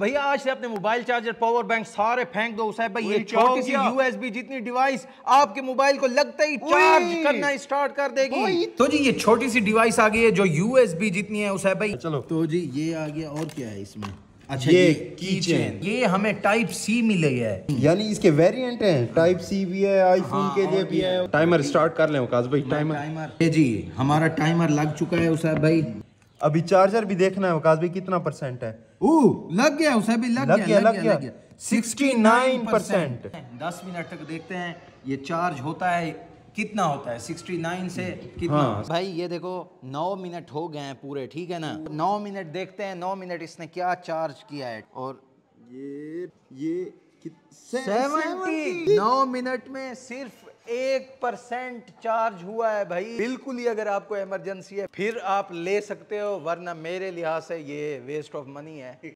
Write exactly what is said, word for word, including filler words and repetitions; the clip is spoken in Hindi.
भैया आज से अपने मोबाइल चार्जर पावर बैंक सारे फेंक दो उसे भाई। ये छोटी सी यूएसबी जितनी डिवाइस आपके मोबाइल को लगता ही चार्ज करना स्टार्ट कर देगी। तो जी ये छोटी सी डिवाइस आ गई है जो यूएसबी जितनी है उसे भाई। चलो तो जी ये आ गया और क्या है इसमें? अच्छा ये कीचेन, ये हमें टाइप सी मिले है, यानी इसके वेरिएंट हैं। टाइप सी भी है, आईफोन के लिए भी है। टाइमर स्टार्ट कर लें वकास भाई। टाइमर जी हमारा टाइमर लग चुका है उसे भाई। अभी चार्जर भी देखना है वकास भाई कितना परसेंट है। लग गया उसे भी, लग, लग गया, गया लग गया, गया। उनहत्तर परसेंट। दस मिनट तक देखते हैं ये चार्ज होता है कितना होता है उनहत्तर से कितना। हाँ। भाई ये देखो नौ मिनट हो गए हैं पूरे, ठीक है ना। नौ मिनट देखते हैं नौ मिनट इसने क्या चार्ज किया है। और ये ये सेवेंटी नौ मिनट में सिर्फ एक परसेंट चार्ज हुआ है भाई। बिल्कुल ही अगर आपको इमरजेंसी है फिर आप ले सकते हो, वरना मेरे लिहाज से ये वेस्ट ऑफ मनी है।